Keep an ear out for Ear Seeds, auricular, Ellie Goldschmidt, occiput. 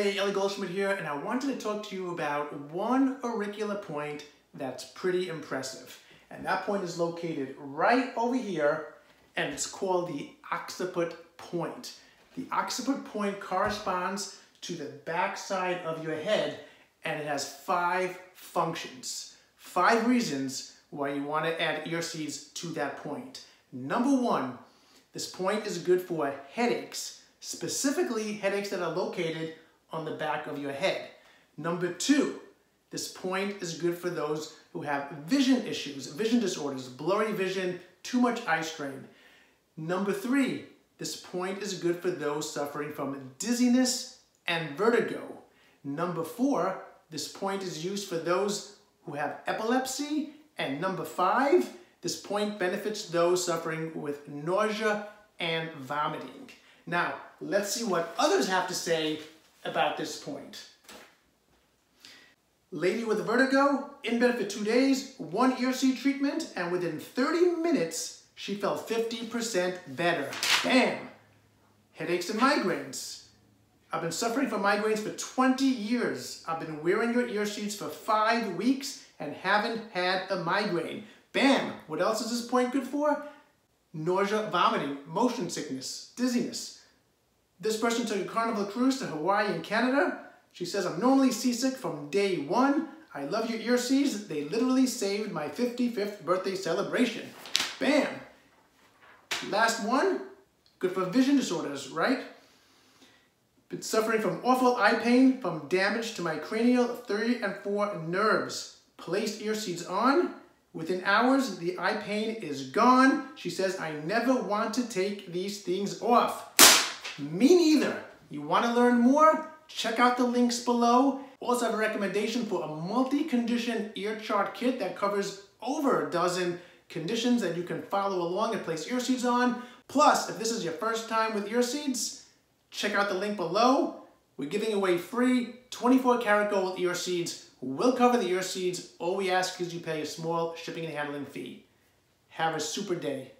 Hey, Ellie Goldschmidt here, and I wanted to talk to you about one auricular point that's pretty impressive. And that point is located right over here, and it's called the occiput point. The occiput point corresponds to the backside of your head, and it has five functions. Five reasons why you want to add ear seeds to that point. Number one, this point is good for headaches, specifically headaches that are located on the back of your head. Number two, this point is good for those who have vision issues, vision disorders, blurry vision, too much eye strain. Number three, this point is good for those suffering from dizziness and vertigo. Number four, this point is used for those who have epilepsy. And number five, this point benefits those suffering with nausea and vomiting. Now, let's see what others have to say about this point. Lady with vertigo, in bed for 2 days, one ear seed treatment, and within 30 minutes, she felt 50% better. Bam! Headaches and migraines. I've been suffering from migraines for 20 years. I've been wearing your ear seeds for 5 weeks and haven't had a migraine. Bam! What else is this point good for? Nausea, vomiting, motion sickness, dizziness. This person took a Carnival cruise to Hawaii and Canada. She says, I'm normally seasick from day one. I love your ear seeds. They literally saved my 55th birthday celebration. Bam! Last one, good for vision disorders, right? Been suffering from awful eye pain from damage to my cranial 3 and 4 nerves. Placed ear seeds on. Within hours, the eye pain is gone. She says, I never want to take these things off. Me neither. You want to learn more? Check out the links below. Also, I have a recommendation for a multi-condition ear chart kit that covers over a dozen conditions that you can follow along and place ear seeds on. Plus, if this is your first time with ear seeds, check out the link below. We're giving away free 24-karat gold ear seeds. We'll cover the ear seeds. All we ask is you pay a small shipping and handling fee. Have a super day.